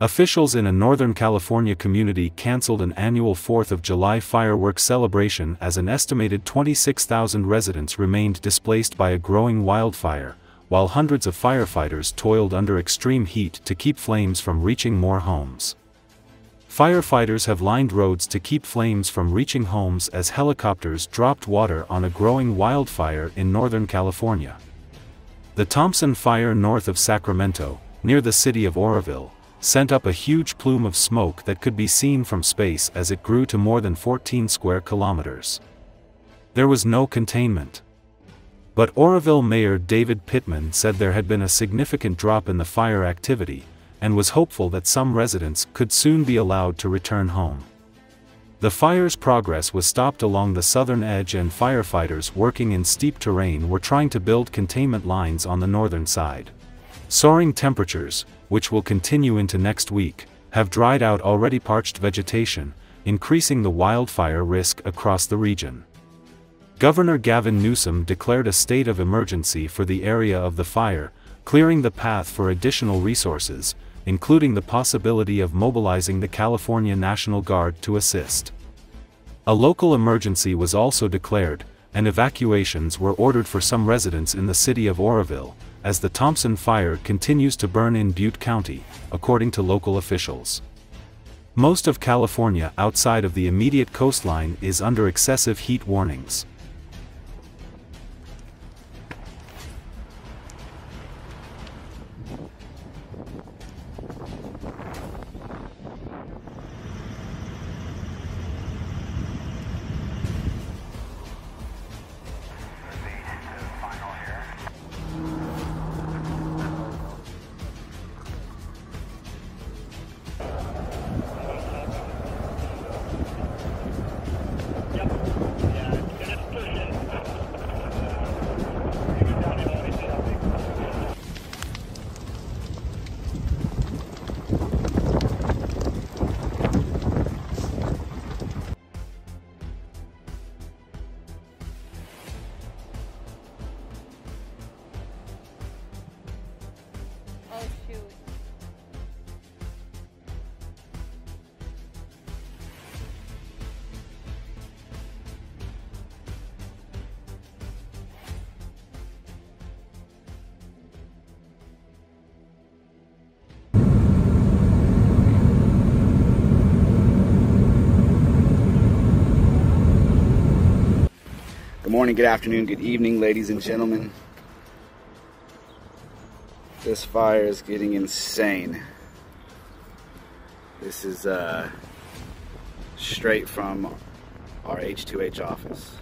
Officials in a Northern California community canceled an annual 4th of July fireworks celebration as an estimated 26,000 residents remained displaced by a growing wildfire, while hundreds of firefighters toiled under extreme heat to keep flames from reaching more homes. Firefighters have lined roads to keep flames from reaching homes as helicopters dropped water on a growing wildfire in Northern California. The Thompson Fire north of Sacramento, near the city of Oroville, sent up a huge plume of smoke that could be seen from space as it grew to more than 14 square kilometers. There was no containment. But Oroville Mayor David Pittman said there had been a significant drop in the fire activity, and was hopeful that some residents could soon be allowed to return home. The fire's progress was stopped along the southern edge, and firefighters working in steep terrain were trying to build containment lines on the northern side. Soaring temperatures, which will continue into next week, have dried out already parched vegetation, increasing the wildfire risk across the region. Governor Gavin Newsom declared a state of emergency for the area of the fire, clearing the path for additional resources, including the possibility of mobilizing the California National Guard to assist. A local emergency was also declared, and evacuations were ordered for some residents in the city of Oroville, as the Thompson Fire continues to burn in Butte County, according to local officials. Most of California outside of the immediate coastline is under excessive heat warnings. Good morning, good afternoon, good evening, ladies and gentlemen. This fire is getting insane. This is straight from our H2H office.